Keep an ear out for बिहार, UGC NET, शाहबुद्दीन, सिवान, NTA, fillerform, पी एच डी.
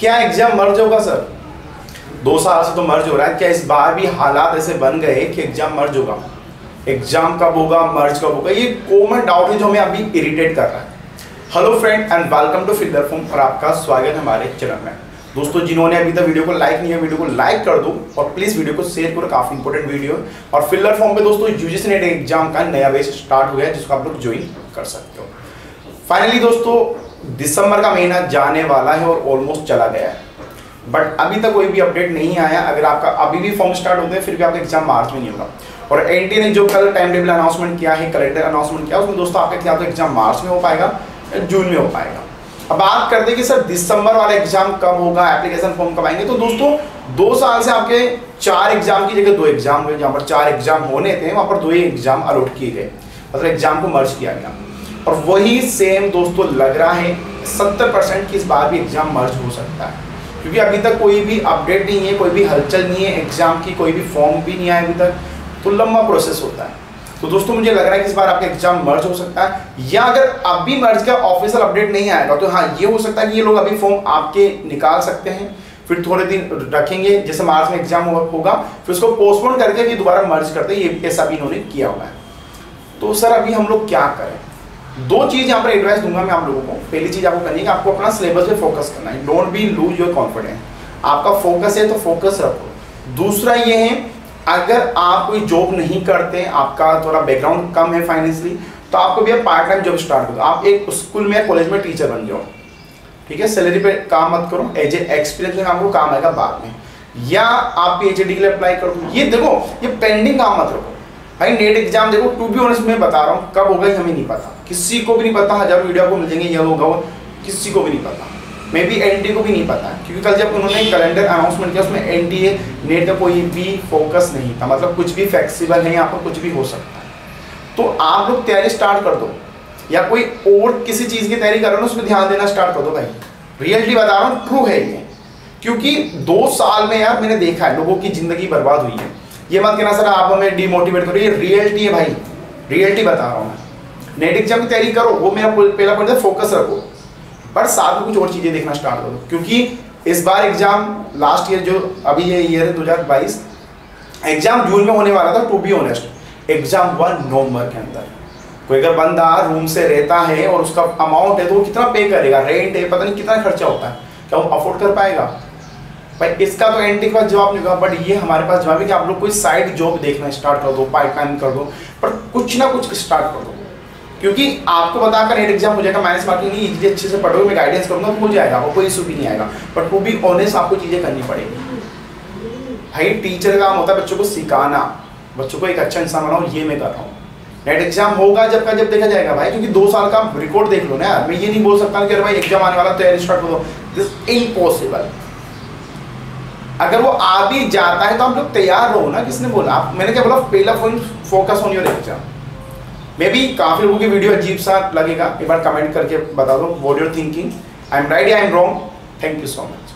क्या एग्जाम मर्ज होगा सर? 2 साल से तो मर्ज हो रहा है, क्या इस बार भी हालात ऐसे बन गए कि एग्जाम मर्ज होगा? एग्जाम कब होगा, मर्ज कब होगा, ये कॉमन डाउट है जो हमें अभी इरिटेट कर रहा है। Hello friend and welcome to fielder form और आपका स्वागत है हमारे चैनल में। दोस्तों जिन्होंने अभी तक वीडियो को लाइक नहीं है, वीडियो को लाइक कर दो और प्लीज वीडियो को शेयर करो, काफी इंपॉर्टेंट वीडियो है। और फिल्डर फॉर्म पे दोस्तों यूजीसी नेट एग्जाम का नया बैच स्टार्ट हुआ है जिसको आप लोग ज्वाइन कर सकते हो। फाइनली दोस्तों दिसंबर का महीना जाने वाला है और ऑलमोस्ट चला गया है, बट अभी तक कोई भी अपडेट नहीं आया। अगर आपका अभी भी फॉर्म स्टार्ट होते हैं फिर भी आपका एग्जाम मार्च में नहीं होगा। और एनटीए ने जो कल टाइम टेबल अनाउंसमेंट किया है, कैलेंडर अनाउंसमेंट किया, उसमें दोस्तों आपका क्या तो एग्जाम मार्च में हो पाएगा या जून में हो पाएगा। अब बात करते हैं कि सर दिसंबर वाला एग्जाम कब होगा, एप्लीकेशन फॉर्म कब आएंगे। तो दोस्तों 2 साल से आपके 4 एग्जाम की जगह 2 एग्जाम हुए। जहाँ पर 4 एग्जाम होने थे वहाँ पर 2 ही एग्जाम अलॉट किए गए, मतलब एग्जाम को मर्ज किया गया। और वही सेम दोस्तों लग रहा है 70% की इस बार भी एग्जाम मर्ज हो सकता है, क्योंकि अभी तक कोई भी अपडेट नहीं है, कोई भी हलचल नहीं है एग्जाम की, कोई भी फॉर्म भी नहीं आया अभी तक, तो लंबा प्रोसेस होता है। तो दोस्तों मुझे लग रहा है कि इस बार आपका एग्जाम मर्ज हो सकता है, या अगर अभी मर्ज का ऑफिशियल अपडेट नहीं आएगा तो हाँ ये हो सकता है कि ये लोग अभी फॉर्म आपके निकाल सकते हैं, फिर थोड़े दिन रखेंगे, जैसे मार्च में एग्जाम होगा फिर उसको पोस्टपोन करके फिर दोबारा मर्ज करते हैं, ये ऐसा भी इन्होंने किया हुआ है। तो सर अभी हम लोग क्या करें? 2 चीज़ यहाँ पर एडवाइस दूंगा मैं आप लोगों को। पहली चीज़ आपको करनी है कि आपको अपना सिलेबस पे फोकस करना है, don't be lose your confidence. आपका फोकस है तो फोकस रखो। दूसरा ये है, अगर आप कोई जॉब नहीं करते, आपका थोड़ा बैकग्राउंड कम है फाइनेंशियली, तो आपको भी आप पार्ट टाइम जॉब स्टार्ट करो। आप एक स्कूल में या कॉलेज में टीचर बन जाओ, ठीक है, सैलरी पर काम मत करो, एज ए एक्सपीरियंस आपको काम आएगा बाद में। या आप पी एच डी के लिए अप्लाई करो, ये देखो ये पेंडिंग काम मत रखो भाई। नेट एग्जाम देखो, टू बी ऑनेस्ट मैं बता रहा हूँ, कब होगा हमें नहीं पता, किसी को भी नहीं पता। हजारों वीडियो आपको मिल जाएंगे, यह होगा किसी को भी नहीं पता, मे बी एनटीए को भी नहीं पता, क्योंकि कल जब उन्होंने कैलेंडर अनाउंसमेंट किया उसमें एनटीए नेट का कोई भी फोकस नहीं था, मतलब कुछ भी फ्लेक्सिबल है, यहाँ पर कुछ भी हो सकता है। तो आप लोग तैयारी स्टार्ट कर दो, या कोई और किसी चीज़ की तैयारी कर रहे हो उस पर ध्यान देना स्टार्ट कर दो भाई। रियलिटी बता रहा हूँ, ट्रू है ये, क्योंकि 2 साल में यार मैंने देखा है लोगों की जिंदगी बर्बाद हुई है। ये मत कहना सर आप हमें डिमोटिवेट करो, ये रियलिटी है भाई, रियलिटी बता रहा हूँ मैं। नेट एग्जाम की तैयारी करो, वो मेरा पहला पॉइंट है, फोकस रखो, पर साथ में कुछ और चीज़ें देखना स्टार्ट करो, क्योंकि इस बार एग्जाम लास्ट ईयर जो अभी ये ईयर है 2022, एग्जाम जून में होने वाला था। टू बी ऑनेस्ट एग्जाम हुआ नवंबर के अंदर। कोई अगर बंदा रूम से रहता है और उसका अमाउंट है तो वो कितना पे करेगा, रेंट है, पता नहीं कितना खर्चा होता है, क्या वो अफोर्ड कर पाएगा भाई? इसका तो एंटी के पास जवाब नहीं होगा, बट ये हमारे पास जवाब है कि आप लोग कोई साइड जॉब देखना स्टार्ट कर दो, पार्ट टाइम कर दो, पर कुछ ना कुछ स्टार्ट कर दो, क्योंकि आपको बताकर नेट एग्जाम हो जाएगा माइनस मार्किंग नहीं, इजीली अच्छे से पढ़ोगे, मैं गाइडेंस करूँगा तो हो जाएगा, और कोई इशू भी नहीं आएगा। बट टू बी ऑनेस्ट आपको चीज़ें करनी पड़ेगी भाई। टीचर काम होता है बच्चों को सिखाना, बच्चों को एक अच्छा इंसान बनाओ, ये मैं कर रहा हूँ। नेट एग्जाम होगा जब का जब देखा जाएगा भाई, क्योंकि 2 साल का रिकॉर्ड देख लो ना यार। मैं ये नहीं बोल सकता कि अरे भाई एग्जाम आने वाला तैयारी स्टार्ट कर दो, दिस इम्पॉसिबल। अगर वो आ भी जाता है तो आप लोग तैयार रहो ना। किसने बोला आप? मैंने क्या बोला? पहला point focus on your exam. Maybe काफ़ी लोगों की वीडियो अजीब सा लगेगा, एक बार कमेंट करके बता दो what your thinking. I am right, I am wrong, thank you so much.